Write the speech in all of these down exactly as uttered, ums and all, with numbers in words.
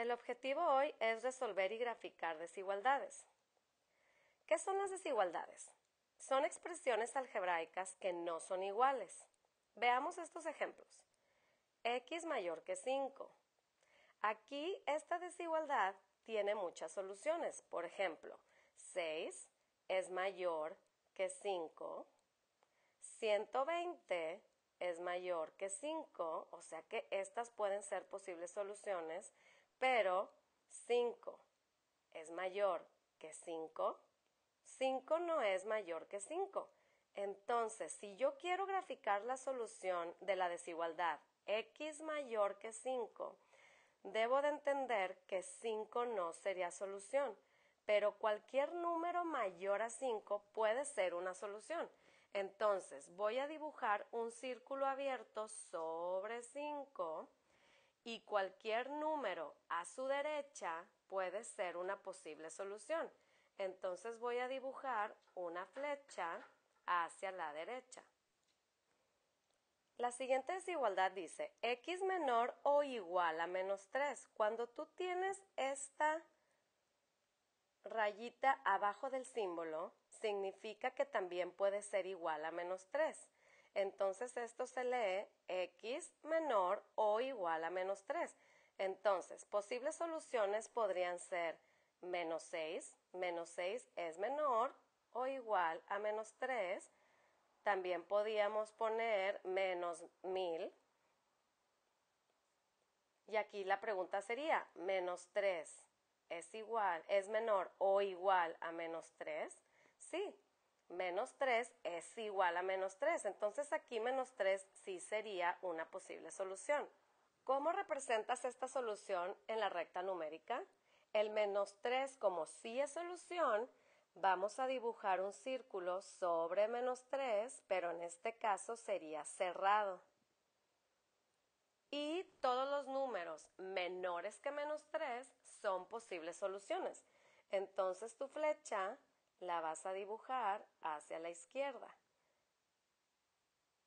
El objetivo hoy es resolver y graficar desigualdades. ¿Qué son las desigualdades? Son expresiones algebraicas que no son iguales. Veamos estos ejemplos. X mayor que cinco. Aquí esta desigualdad tiene muchas soluciones. Por ejemplo, seis es mayor que cinco. ciento veinte es mayor que cinco, o sea que estas pueden ser posibles soluciones, pero cinco es mayor que cinco, cinco no es mayor que cinco. Entonces, si yo quiero graficar la solución de la desigualdad x mayor que cinco, debo de entender que cinco no sería solución, pero cualquier número mayor a cinco puede ser una solución. Entonces, voy a dibujar un círculo abierto sobre cinco y cualquier número a su derecha puede ser una posible solución. Entonces, voy a dibujar una flecha hacia la derecha. La siguiente desigualdad dice x menor o igual a menos tres. Cuando tú tienes esta rayita abajo del símbolo, significa que también puede ser igual a menos tres. Entonces esto se lee x menor o igual a menos tres. Entonces, posibles soluciones podrían ser menos seis, menos seis es menor o igual a menos tres. También podíamos poner menos mil. Y aquí la pregunta sería, menos tres es igual, es menor o igual a menos tres. Sí, menos tres es igual a menos tres, entonces aquí menos tres sí sería una posible solución. ¿Cómo representas esta solución en la recta numérica? El menos tres, como sí es solución, vamos a dibujar un círculo sobre menos tres, pero en este caso sería cerrado. Y todos los números menores que menos tres son posibles soluciones. Entonces tu flecha la vas a dibujar hacia la izquierda.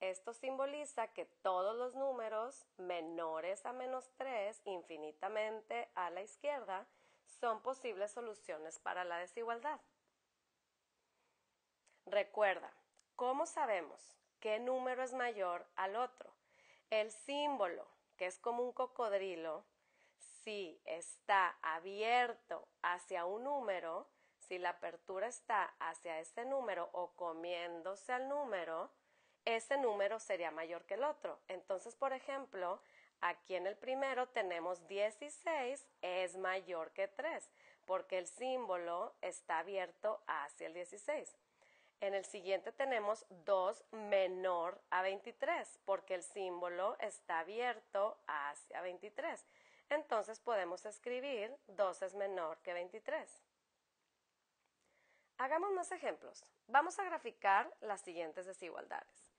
Esto simboliza que todos los números menores a menos tres, infinitamente a la izquierda, son posibles soluciones para la desigualdad. Recuerda, ¿cómo sabemos qué número es mayor al otro? El símbolo, que es como un cocodrilo, si está abierto hacia un número, si la apertura está hacia ese número o comiéndose al número, ese número sería mayor que el otro. Entonces, por ejemplo, aquí en el primero tenemos dieciséis es mayor que tres, porque el símbolo está abierto hacia el dieciséis. En el siguiente tenemos dos menor a veintitrés, porque el símbolo está abierto hacia veintitrés. Entonces podemos escribir dos es menor que veintitrés. Hagamos más ejemplos. Vamos a graficar las siguientes desigualdades.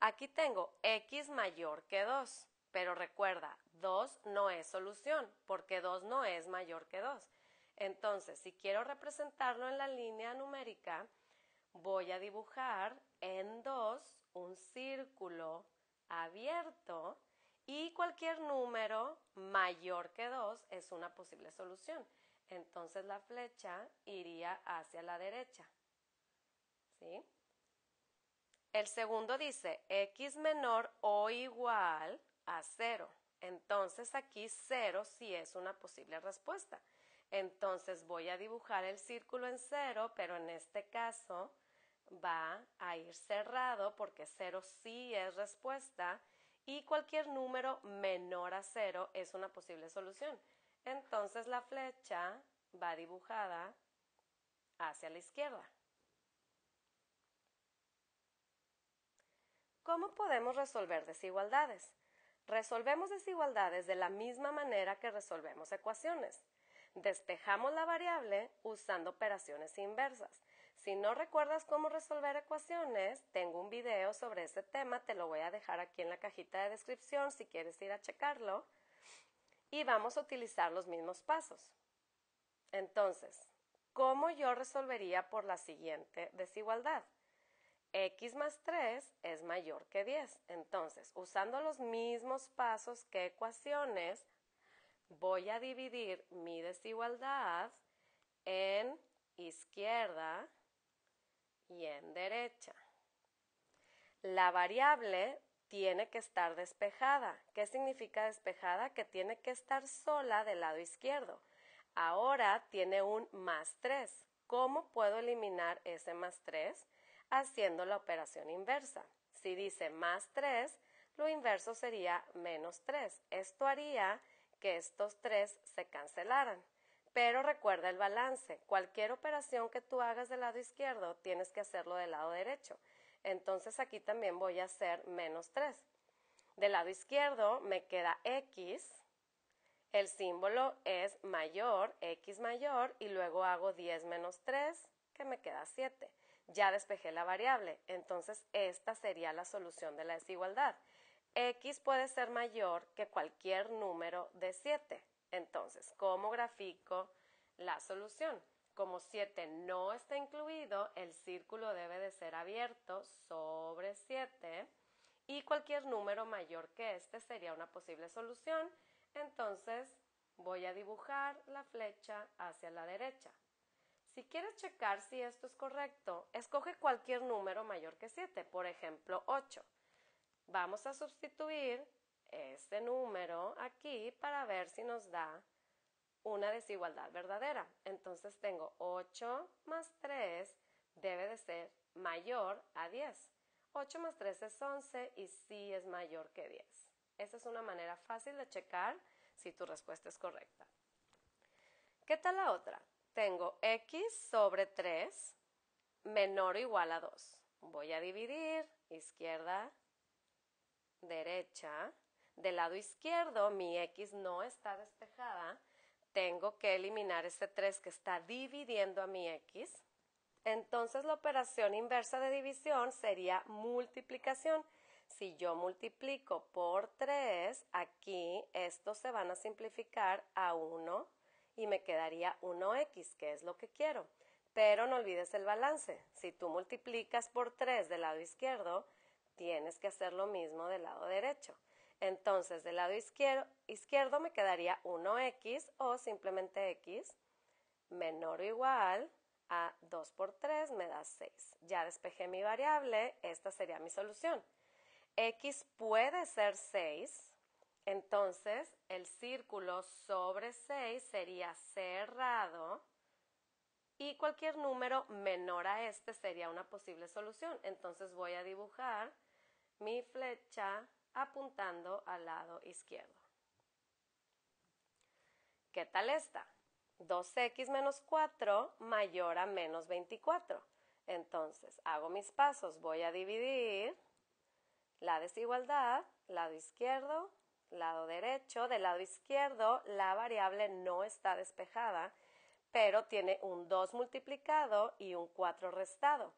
Aquí tengo x mayor que dos, pero recuerda, dos no es solución, porque dos no es mayor que dos. Entonces, si quiero representarlo en la línea numérica, voy a dibujar en dos un círculo abierto y cualquier número mayor que dos es una posible solución. Entonces la flecha iría hacia la derecha, ¿sí? El segundo dice x menor o igual a cero. Entonces aquí cero sí es una posible respuesta. Entonces voy a dibujar el círculo en cero, pero en este caso va a ir cerrado porque cero sí es respuesta y cualquier número menor a cero es una posible solución. Entonces la flecha va dibujada hacia la izquierda. ¿Cómo podemos resolver desigualdades? Resolvemos desigualdades de la misma manera que resolvemos ecuaciones. Despejamos la variable usando operaciones inversas. Si no recuerdas cómo resolver ecuaciones, tengo un video sobre ese tema, te lo voy a dejar aquí en la cajita de descripción si quieres ir a checarlo. Y vamos a utilizar los mismos pasos. Entonces, ¿cómo yo resolvería por la siguiente desigualdad? X más tres es mayor que diez. Entonces, usando los mismos pasos que ecuaciones, voy a dividir mi desigualdad en izquierda y en derecha. La variable tiene que estar despejada. ¿Qué significa despejada? Que tiene que estar sola del lado izquierdo. Ahora tiene un más tres. ¿Cómo puedo eliminar ese más tres? Haciendo la operación inversa. Si dice más tres, lo inverso sería menos tres. Esto haría que estos tres se cancelaran. Pero recuerda el balance. Cualquier operación que tú hagas del lado izquierdo, tienes que hacerlo del lado derecho. Entonces aquí también voy a hacer menos tres. Del lado izquierdo me queda X. El símbolo es mayor, X mayor, y luego hago diez menos tres, que me queda siete. Ya despejé la variable. Entonces esta sería la solución de la desigualdad. X puede ser mayor que cualquier número de siete. Entonces, ¿cómo grafico la solución? Como siete no está incluido, el círculo debe de ser abierto sobre siete y cualquier número mayor que este sería una posible solución. Entonces, voy a dibujar la flecha hacia la derecha. Si quieres checar si esto es correcto, escoge cualquier número mayor que siete, por ejemplo ocho. Vamos a sustituir este número aquí para ver si nos da una desigualdad verdadera. Entonces tengo ocho más tres debe de ser mayor a diez. ocho más tres es once y sí es mayor que diez. Esa es una manera fácil de checar si tu respuesta es correcta. ¿Qué tal la otra? Tengo X sobre tres menor o igual a dos. Voy a dividir izquierda, derecha. Del lado izquierdo mi X no está despejada. Tengo que eliminar ese tres que está dividiendo a mi X. Entonces la operación inversa de división sería multiplicación. Si yo multiplico por tres, aquí estos se van a simplificar a uno y me quedaría uno equis, que es lo que quiero. Pero no olvides el balance. Si tú multiplicas por tres del lado izquierdo, tienes que hacer lo mismo del lado derecho. Entonces, del lado izquierdo, izquierdo me quedaría uno equis o simplemente X menor o igual a dos por tres me da seis. Ya despejé mi variable, esta sería mi solución. X puede ser seis, entonces el círculo sobre seis sería cerrado y cualquier número menor a este sería una posible solución. Entonces voy a dibujar mi flecha apuntando al lado izquierdo. ¿Qué tal esta? dos equis menos cuatro mayor a menos veinticuatro. Entonces hago mis pasos. Voy a dividir la desigualdad, lado izquierdo, lado derecho. Del lado izquierdo la variable no está despejada, pero tiene un dos multiplicado y un cuatro restado.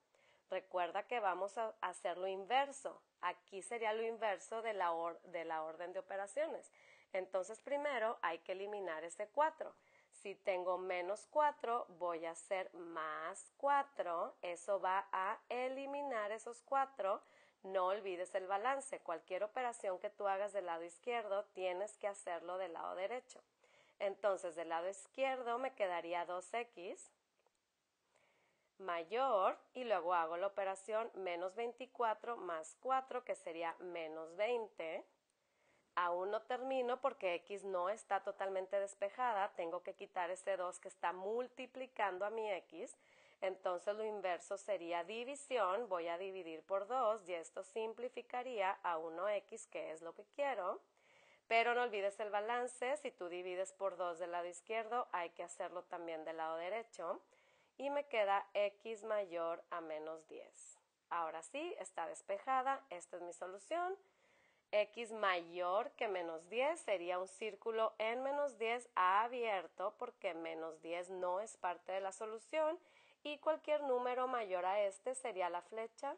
Recuerda que vamos a hacer lo inverso. Aquí sería lo inverso de la, or, de la orden de operaciones. Entonces primero hay que eliminar ese cuatro. Si tengo menos cuatro, voy a hacer más cuatro. Eso va a eliminar esos cuatro. No olvides el balance. Cualquier operación que tú hagas del lado izquierdo, tienes que hacerlo del lado derecho. Entonces del lado izquierdo me quedaría dos equis. Mayor y luego hago la operación menos veinticuatro más cuatro, que sería menos veinte. Aún no termino porque X no está totalmente despejada, tengo que quitar ese dos que está multiplicando a mi X. Entonces lo inverso sería división, voy a dividir por dos y esto simplificaría a uno equis, que es lo que quiero. Pero no olvides el balance, si tú divides por dos del lado izquierdo hay que hacerlo también del lado derecho. Y me queda X mayor a menos diez. Ahora sí, está despejada. Esta es mi solución. X mayor que menos diez sería un círculo en menos diez abierto porque menos diez no es parte de la solución. Y cualquier número mayor a este sería la flecha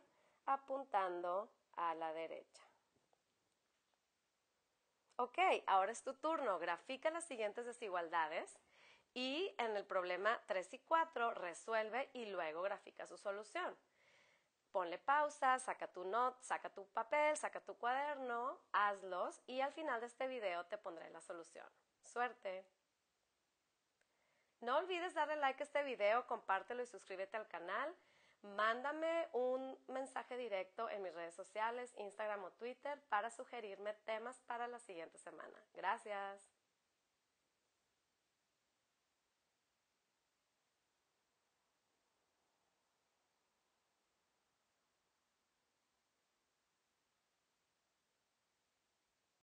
apuntando a la derecha. Ok, ahora es tu turno. Grafica las siguientes desigualdades. Y en el problema tres y cuatro resuelve y luego grafica su solución. Ponle pausa, saca tu not, saca tu papel, saca tu cuaderno, hazlos y al final de este video te pondré la solución. suerte. No olvides darle like a este video, compártelo y suscríbete al canal. Mándame un mensaje directo en mis redes sociales, Instagram o Twitter, para sugerirme temas para la siguiente semana. Gracias.